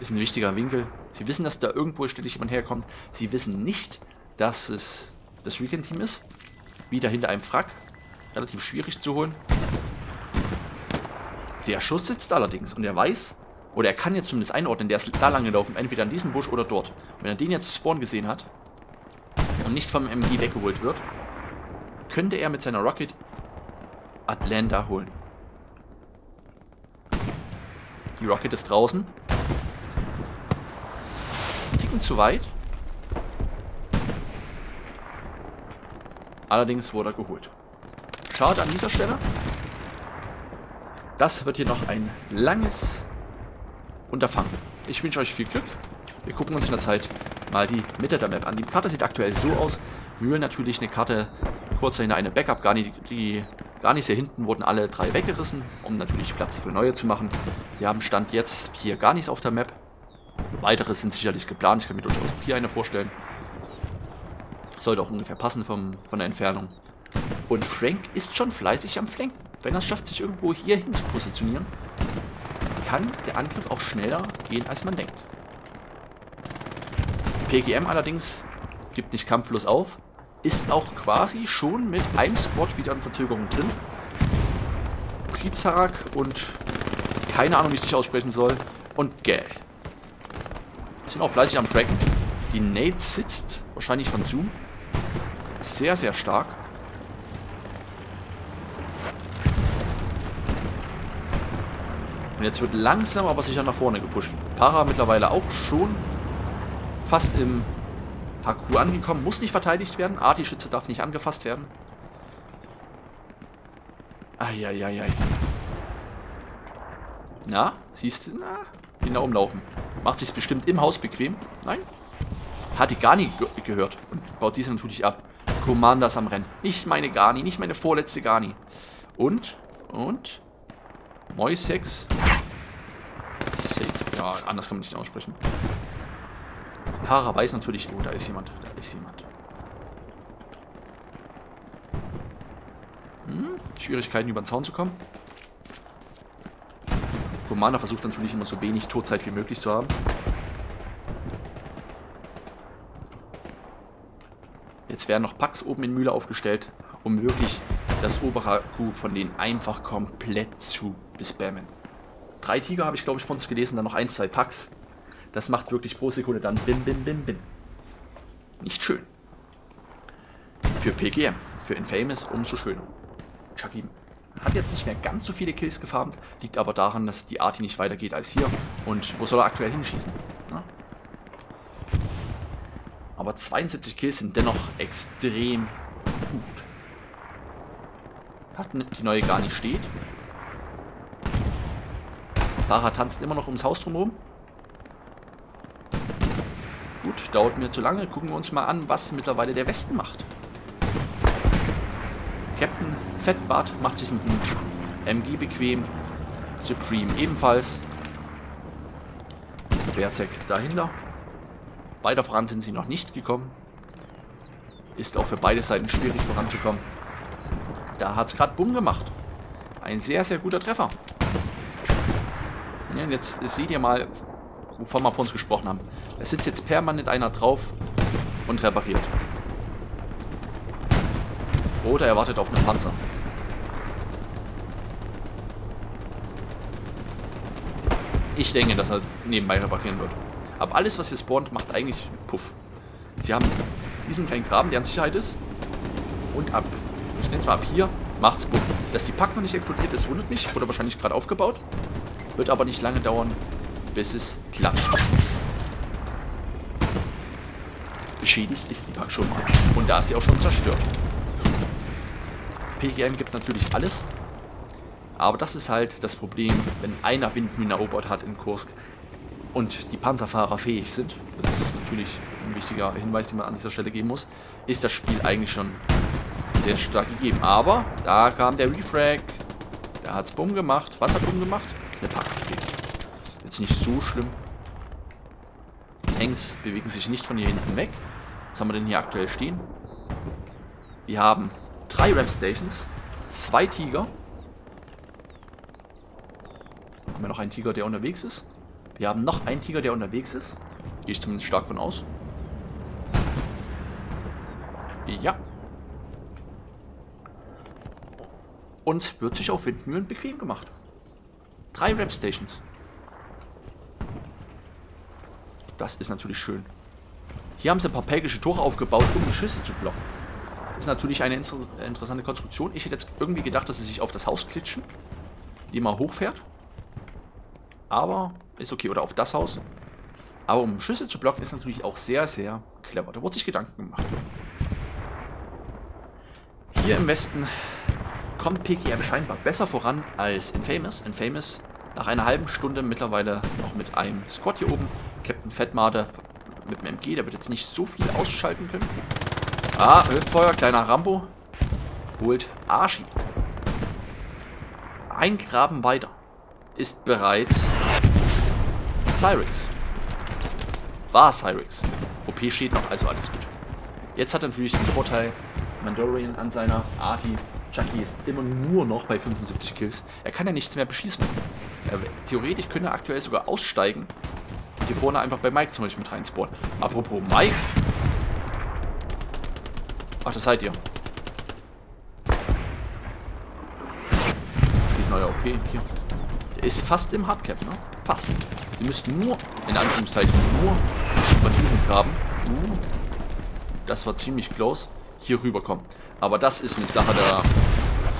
Ist ein wichtiger Winkel. Sie wissen, dass da irgendwo ständig jemand herkommt. Sie wissen nicht, dass es das Weekend-Team ist. Wieder hinter einem Frack. Relativ schwierig zu holen. Der Schuss sitzt allerdings und er weiß, oder er kann jetzt zumindest einordnen, der ist da lang gelaufen, entweder in diesem Busch oder dort. Wenn er den jetzt Spawn gesehen hat und nicht vom M G weggeholt wird, könnte er mit seiner Rocket Atlanta holen. Die Rocket ist draußen. Ein Ticken zu weit. Allerdings wurde er geholt. Schade an dieser Stelle. Das wird hier noch ein langes Unterfangen. Ich wünsche euch viel Glück. Wir gucken uns in der Zeit mal die Mitte der Map an. Die Karte sieht aktuell so aus. Mühlen natürlich eine Karte, kurz dahinter eine Backup, gar nicht, die gar nicht sehr hinten wurden alle drei weggerissen, um natürlich Platz für neue zu machen. Wir haben Stand jetzt hier gar nichts auf der Map. Weitere sind sicherlich geplant. Ich kann mir durchaus hier eine vorstellen. Sollte auch ungefähr passen vom, von der Entfernung. Und Frank ist schon fleißig am Flanken. Wenn er es schafft, sich irgendwo hier hin zu positionieren, kann der Angriff auch schneller gehen, als man denkt. P G M allerdings gibt nicht kampflos auf, ist auch quasi schon mit einem Squad wieder in Verzögerung drin. Prizak und keine Ahnung, wie ich dich aussprechen soll. Und Gell. Sind auch fleißig am Tracken. Die Nate sitzt wahrscheinlich von Zoom. Sehr, sehr stark. Und jetzt wird langsam aber sicher nach vorne gepusht. Para mittlerweile auch schon fast im H Q angekommen. Muss nicht verteidigt werden. Arti-Schütze darf nicht angefasst werden. Eieiei. Na, siehst du? Na, genau umlaufen. Macht sich bestimmt im Haus bequem. Nein? Hat die Garni ge gehört. Und baut diese natürlich ab. Commanders am Rennen. Nicht meine Garni, nicht meine vorletzte Garni. Und, und... Moisex. Ja, anders kann man nicht aussprechen. Para weiß natürlich, oh, da ist jemand, da ist jemand. Hm, Schwierigkeiten über den Zaun zu kommen. Commander versucht natürlich immer so wenig Todzeit wie möglich zu haben. Jetzt werden noch Packs oben in Mühle aufgestellt, um wirklich das obere H Q von denen einfach komplett zu bespammen. Drei Tiger habe ich, glaube ich, von uns gelesen, dann noch ein, zwei Packs. Das macht wirklich pro Sekunde dann bim, bim, bim, bim. Nicht schön. Für P G M, für Infamous umso schöner. Chucky hat jetzt nicht mehr ganz so viele Kills gefarmt, liegt aber daran, dass die Arti nicht weitergeht als hier. Und wo soll er aktuell hinschießen? Na? Aber zweiundsiebzig Kills sind dennoch extrem gut. Hat die neue gar nicht steht. Para tanzt immer noch ums Haus drumherum. Gut, dauert mir zu lange. Gucken wir uns mal an, was mittlerweile der Westen macht. Captain Fettbart macht sich mit dem M G bequem. Supreme ebenfalls. Berzek dahinter. Weiter voran sind sie noch nicht gekommen. Ist auch für beide Seiten schwierig voranzukommen. Da hat es gerade Bumm gemacht. Ein sehr, sehr guter Treffer. Ja, und jetzt seht ihr mal, wovon wir vor uns gesprochen haben. Da sitzt jetzt permanent einer drauf und repariert. Oder er wartet auf einen Panzer. Ich denke, dass er nebenbei reparieren wird. Aber alles, was hier spawnt, macht eigentlich Puff. Sie haben diesen kleinen Graben, der in Sicherheit ist. Und ab. Ich nenne es mal ab hier, macht's bumm. Dass die Pack noch nicht explodiert ist, wundert mich. Wurde wahrscheinlich gerade aufgebaut. Wird aber nicht lange dauern, bis es klatscht. Beschädigt ist die Pack schon mal. Und da ist sie auch schon zerstört. P G M gibt natürlich alles. Aber das ist halt das Problem, wenn einer Windmühlen erobert hat in Kursk. und die Panzerfahrer fähig sind, das ist natürlich ein wichtiger Hinweis, den man an dieser Stelle geben muss, ist das Spiel eigentlich schon sehr stark gegeben. Aber da kam der Refrag, der hat's bumm gemacht. Was hat bumm gemacht? Eine Packung. Jetzt nicht so schlimm. Tanks bewegen sich nicht von hier hinten weg. Was haben wir denn hier aktuell stehen? Wir haben drei Ramp-Stations, zwei Tiger. Haben wir noch einen Tiger, der unterwegs ist? Wir haben noch einen Tiger, der unterwegs ist. Gehe ich zumindest stark von aus. Ja. Und wird sich auf Windmühlen bequem gemacht. Drei Rap-Stations. Das ist natürlich schön. Hier haben sie ein paar pelgische Tore aufgebaut, um die Schüsse zu blocken. Ist natürlich eine inter interessante Konstruktion. Ich hätte jetzt irgendwie gedacht, dass sie sich auf das Haus klitschen, die mal hochfährt. Aber ist okay. Oder auf das Haus. Aber um Schüsse zu blocken, ist natürlich auch sehr, sehr clever. Da wurde sich Gedanken gemacht. Hier im Westen kommt P G M scheinbar besser voran als Infamous. Infamous nach einer halben Stunde mittlerweile noch mit einem Squad hier oben. Captain Fettbart mit dem M G, der wird jetzt nicht so viel ausschalten können. Ah, Ölfeuer, kleiner Rambo. Holt Arschi. Ein Graben weiter ist bereits Cyrix. War Cyrix. O P steht noch, also alles gut. Jetzt hat er natürlich den Vorteil, Mandalorian an seiner Arti. Chucky ist immer nur noch bei fünfundsiebzig Kills. Er kann ja nichts mehr beschießen. Er, theoretisch könnte er aktuell sogar aussteigen und hier vorne einfach bei Mike zum Beispiel mit reinspawnen. Apropos Mike. Ach, das seid ihr. Steht neuer O P hier. Der ist fast im Hardcap, ne? Fast. Sie müssten nur, in Anführungszeichen, nur von diesem Graben. Uh, das war ziemlich close. Hier rüberkommen. Aber das ist eine Sache da.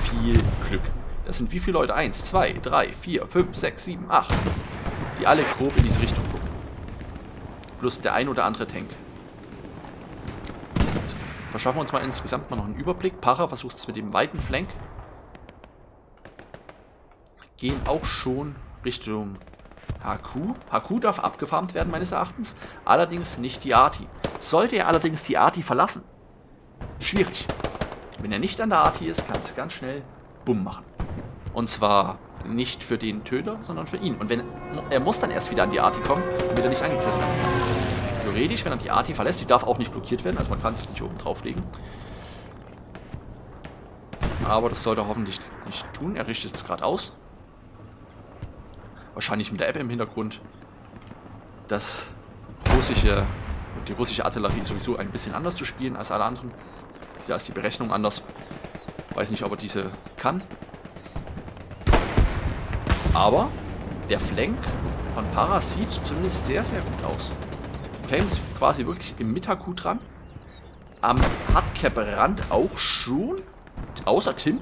Viel Glück. Das sind wie viele Leute? Eins, zwei, drei, vier, fünf, sechs, sieben, acht. Die alle grob in diese Richtung gucken. Plus der ein oder andere Tank. So, verschaffen wir uns mal insgesamt mal noch einen Überblick. Para versucht es mit dem weiten Flank. Gehen auch schon Richtung H Q. H Q darf abgefarmt werden, meines Erachtens. Allerdings nicht die Arti. Sollte er allerdings die Arti verlassen, schwierig. Wenn er nicht an der Arti ist, kann es ganz schnell bumm machen. Und zwar nicht für den Töter, sondern für ihn. Und wenn er muss dann erst wieder an die Arti kommen, damit er nicht angegriffen werden kann. Theoretisch, wenn er die Arti verlässt, die darf auch nicht blockiert werden, also man kann sich nicht oben drauflegen. Aber das sollte er hoffentlich nicht tun. Er richtet es gerade aus. Wahrscheinlich mit der App im Hintergrund. Das russische, die russische Artillerie ist sowieso ein bisschen anders zu spielen als alle anderen. Da ist die Berechnung anders. Weiß nicht, ob er diese kann. Aber der Flank von Para sieht zumindest sehr, sehr gut aus. Fame ist quasi wirklich im Mittaku dran. Am Hardcap-Rand auch schon. Außer Tim.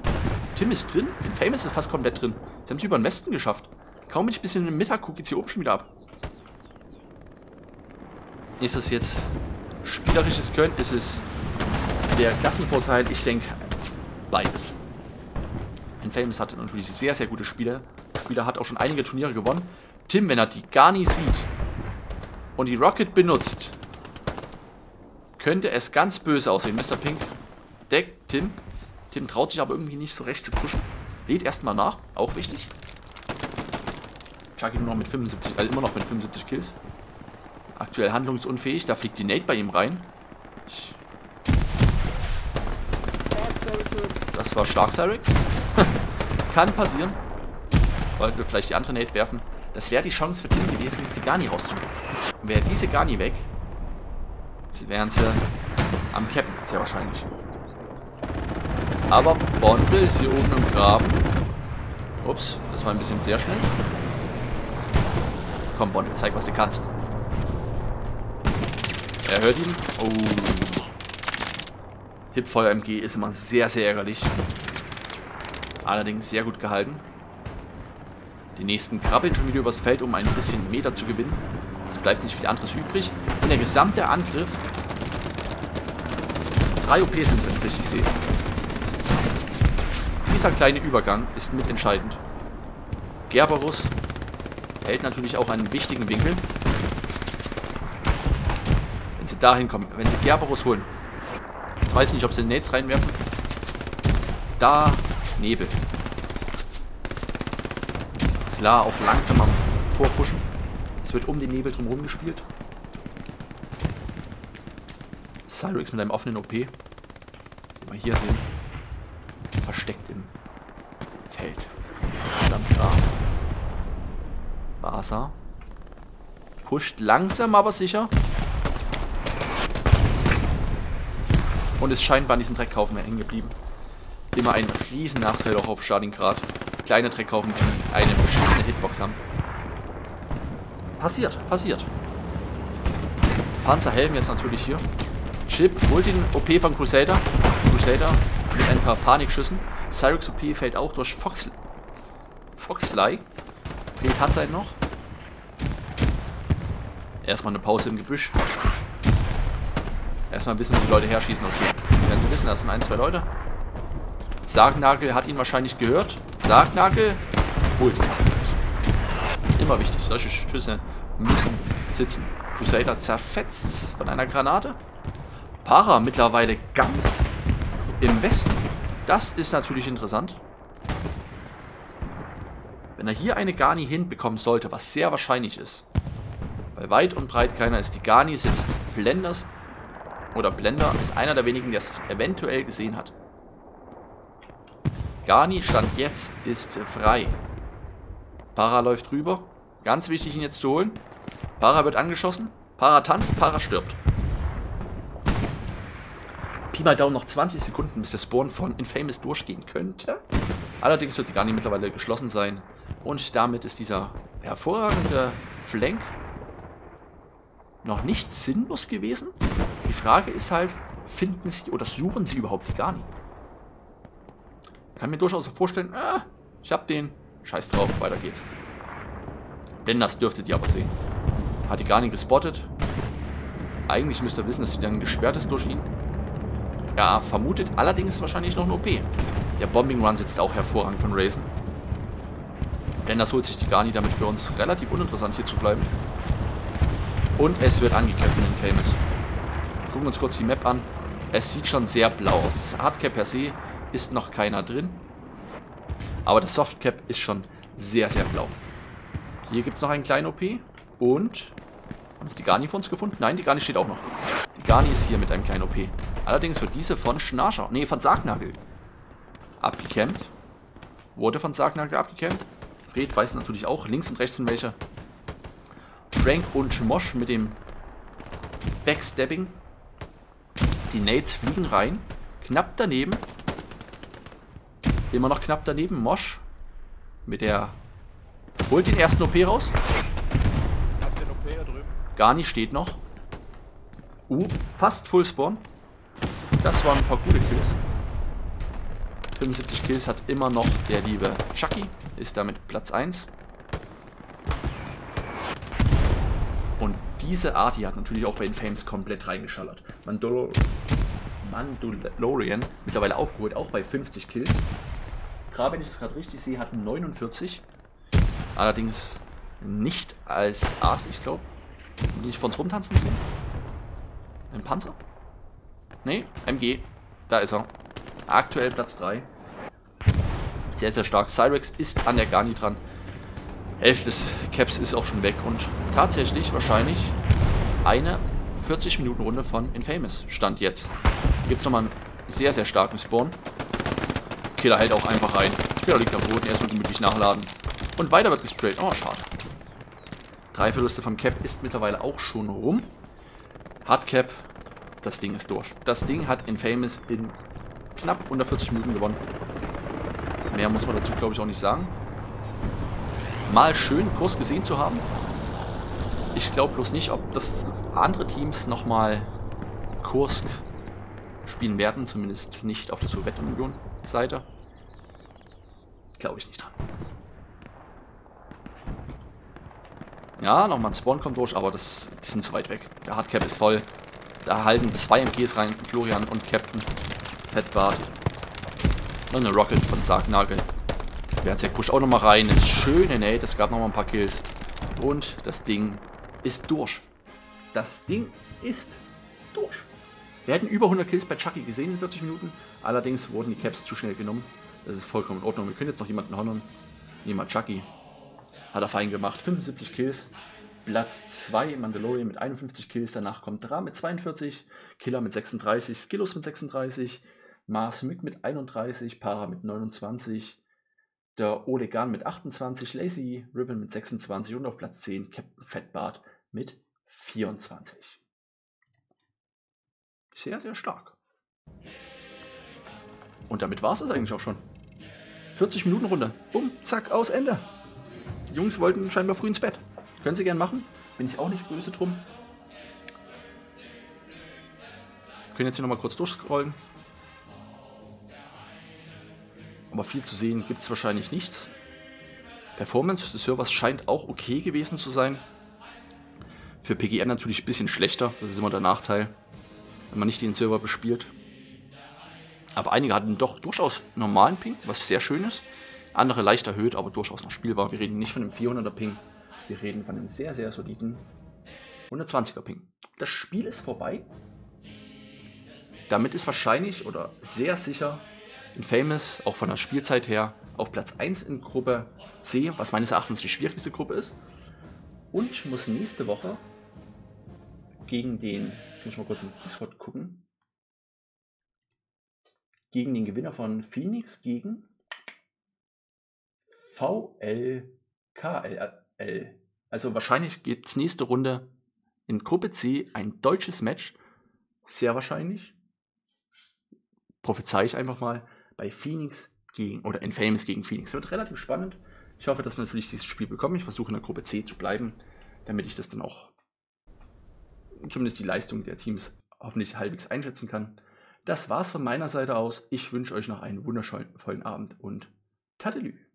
Tim ist drin. In Famous ist fast komplett drin. Sie haben es über den Westen geschafft. Kaum bin ich ein bisschen im Mittaku, geht es hier oben schon wieder ab. Ist das jetzt spielerisches Können? Ist es der Klassenvorteil? Ich denke, beides. Infamous hat natürlich sehr, sehr gute Spieler. Spieler hat auch schon einige Turniere gewonnen. Tim, wenn er die gar nicht sieht und die Rocket benutzt, könnte es ganz böse aussehen. Mister Pink deckt Tim. Tim traut sich aber irgendwie nicht so recht zu pushen. Lädt erstmal nach, auch wichtig. Chucky nur noch mit fünfundsiebzig, also immer noch mit fünfundsiebzig Kills. Aktuell handlungsunfähig, da fliegt die Nate bei ihm rein. Ich Das war stark, Cyrix. Kann passieren. Wollten wir vielleicht die andere Nate werfen. Das wäre die Chance für Tim gewesen, die Garni rauszunehmen. Wäre diese Garni weg, wären sie am Captain, sehr wahrscheinlich. Aber Bondel ist hier oben im Graben. Ups, das war ein bisschen sehr schnell. Komm, Bondel, zeig, was du kannst. Er hört ihn. Oh. Hipfeuer-M G ist immer sehr, sehr ärgerlich. Allerdings sehr gut gehalten. Die nächsten krabbeln schon wieder übers Feld, um ein bisschen Meter zu gewinnen. Es bleibt nicht viel anderes übrig. Und der gesamte Angriff. drei O Ps sind es, wenn ich richtig sehe. Dieser kleine Übergang ist mitentscheidend. Gerberus hält natürlich auch einen wichtigen Winkel. sie da hinkommen. Wenn sie Kerberos holen. Jetzt weiß ich nicht, ob sie den Nades reinwerfen. Da. Nebel. Klar, auch langsam am Vorpushen. Es wird um den Nebel drumherum gespielt. Cyrix mit einem offenen O P. Mal hier sehen. Versteckt im Feld. Und am Gras. Basa. Pusht langsam, aber sicher. Und ist scheinbar an diesem Dreckhaufen hängen geblieben. Immer ein riesen Nachteil auch auf Stalingrad. Kleine Dreckhaufen, die eine beschissene Hitbox haben. Passiert, passiert. Panzerhelm jetzt natürlich hier. Chip holt den O P von Crusader. Crusader mit ein paar Panikschüssen. Cyrix O P fällt auch durch Fox... Foxley. Fred hat einen noch. Erstmal eine Pause im Gebüsch. Erstmal wissen, wo die Leute herschießen. Okay. Wenn wir wissen, das sind ein, zwei Leute. Sargnagel hat ihn wahrscheinlich gehört. Sargnagel holt ihn. Immer wichtig. Solche Schüsse müssen sitzen. Crusader zerfetzt von einer Granate. Para mittlerweile ganz im Westen. Das ist natürlich interessant. Wenn er hier eine Garni hinbekommen sollte, was sehr wahrscheinlich ist, weil weit und breit keiner ist, die Garni sitzt. Blenders oder Blender ist einer der wenigen, der es eventuell gesehen hat. Garni stand jetzt ist frei. Para läuft rüber. Ganz wichtig, ihn jetzt zu holen. Para wird angeschossen. Para tanzt. Para stirbt. Pi mal Daumen noch zwanzig Sekunden, bis der Spawn von Infamous durchgehen könnte. Allerdings wird die Garni mittlerweile geschlossen sein. Und damit ist dieser hervorragende Flank noch nicht sinnlos gewesen. Die Frage ist halt, finden sie oder suchen sie überhaupt die Garni? Kann mir durchaus vorstellen, ah, ich hab den. Scheiß drauf, weiter geht's. Denn das dürftet ihr aber sehen. Hat die Garni gespottet. Eigentlich müsst ihr wissen, dass sie dann gesperrt ist durch ihn. Ja, vermutet allerdings wahrscheinlich noch ein O P. Der Bombing Run sitzt auch hervorragend von Raisin. Denn das holt sich die Garni, damit für uns relativ uninteressant hier zu bleiben. Und es wird angekämpft in Infamous. Wir gucken uns kurz die Map an. Es sieht schon sehr blau aus. Das Hardcap per se ist noch keiner drin. Aber das Softcap ist schon sehr, sehr blau. Hier gibt es noch einen kleinen O P. Und haben es die Garni von uns gefunden? Nein, die Garni steht auch noch. Die Garni ist hier mit einem kleinen O P. Allerdings wird diese von Schnarcher, nee, von Sargnagel abgekämpft. Wurde von Sargnagel abgekämpft. Fred weiß natürlich auch, links und rechts sind welche. Frank und Mosch mit dem Backstabbing. Die Nades fliegen rein. Knapp daneben. Immer noch knapp daneben. Mosch mit der... Holt den ersten O P raus. Garni steht noch. Uh, fast Full Spawn. Das waren ein paar gute Kills. fünfundsiebzig Kills hat immer noch der liebe Chucky. Ist damit Platz eins. Und diese Art, die hat natürlich auch bei Infamous komplett reingeschallert. Mandalor Mandalorian mittlerweile aufgeholt, auch bei fünfzig Kills. Gerade wenn ich das gerade richtig sehe, hat neunundvierzig. Allerdings nicht als Art, ich glaube. Nicht von uns rumtanzen sehen. Ein Panzer? Ne, M G. Da ist er. Aktuell Platz drei. Sehr, sehr stark. Cyrix ist an der Garni dran. Hälfte des Caps ist auch schon weg und tatsächlich wahrscheinlich eine vierzig Minuten Runde von Infamous stand jetzt. Gibt es nochmal einen sehr, sehr starken Spawn. Killer hält auch einfach rein. Killer liegt am Boden, erstmal gemütlich nachladen. Und weiter wird gesprayt. Oh, schade. Drei Verluste vom Cap ist mittlerweile auch schon rum. Hardcap, das Ding ist durch. Das Ding hat Infamous in knapp unter vierzig Minuten gewonnen. Mehr muss man dazu, glaube ich, auch nicht sagen. Mal schön Kursk gesehen zu haben. Ich glaube bloß nicht, ob das andere Teams nochmal Kursk spielen werden. Zumindest nicht auf der Sowjetunion-Seite. Glaube ich nicht dran. Ja, nochmal ein Spawn kommt durch, aber das, die sind zu weit weg. Der Hardcap ist voll. Da halten zwei M Gs rein, Florian und Captain Fettbart. Und eine Rocket von Sargnagel. Wertzeg pusht auch nochmal rein. Ist schön, ey, das gab nochmal ein paar Kills. Und das Ding ist durch. Das Ding ist durch. Wir hätten über hundert Kills bei Chucky gesehen in vierzig Minuten, allerdings wurden die Caps zu schnell genommen. Das ist vollkommen in Ordnung. Wir können jetzt noch jemanden honoren. Jemand Chucky. Hat er fein gemacht. fünfundsiebzig Kills. Platz zwei, Mandalorian mit einundfünfzig Kills. Danach kommt Ra mit zweiundvierzig, Killer mit sechsunddreißig, Skillos mit sechsunddreißig, Mars Mick mit einunddreißig, Para mit neunundzwanzig, der Olegan mit achtundzwanzig, Lazy Ribbon mit sechsundzwanzig und auf Platz zehn Captain Fettbart mit vierundzwanzig. Sehr, sehr stark. Und damit war es das eigentlich auch schon. vierzig Minuten Runde. Bumm, zack, aus, Ende. Die Jungs wollten scheinbar früh ins Bett. Können sie gern machen. Bin ich auch nicht böse drum. Wir können jetzt hier nochmal kurz durchscrollen. Aber viel zu sehen gibt es wahrscheinlich nichts. Performance des Servers scheint auch okay gewesen zu sein. Für P G M natürlich ein bisschen schlechter. Das ist immer der Nachteil, wenn man nicht den Server bespielt. Aber einige hatten doch durchaus normalen Ping, was sehr schön ist. Andere leicht erhöht, aber durchaus noch spielbar. Wir reden nicht von einem vierhunderter Ping. Wir reden von einem sehr, sehr soliden hundertzwanziger Ping. Das Spiel ist vorbei. Damit ist wahrscheinlich oder sehr sicher Infamous, auch von der Spielzeit her, auf Platz eins in Gruppe C, was meines Erachtens die schwierigste Gruppe ist. Und muss nächste Woche gegen den, ich muss mal kurz ins Discord gucken, gegen den Gewinner von Phoenix, gegen V L K L. Also wahrscheinlich gibt es nächste Runde in Gruppe C ein deutsches Match. Sehr wahrscheinlich. Prophezei ich einfach mal bei Phoenix gegen, oder Infamous gegen Phoenix. Das wird relativ spannend. Ich hoffe, dass wir natürlich dieses Spiel bekommen. Ich versuche in der Gruppe C zu bleiben, damit ich das dann auch, zumindest die Leistung der Teams, hoffentlich halbwegs einschätzen kann. Das war's von meiner Seite aus. Ich wünsche euch noch einen wundervollen Abend und Tadelü.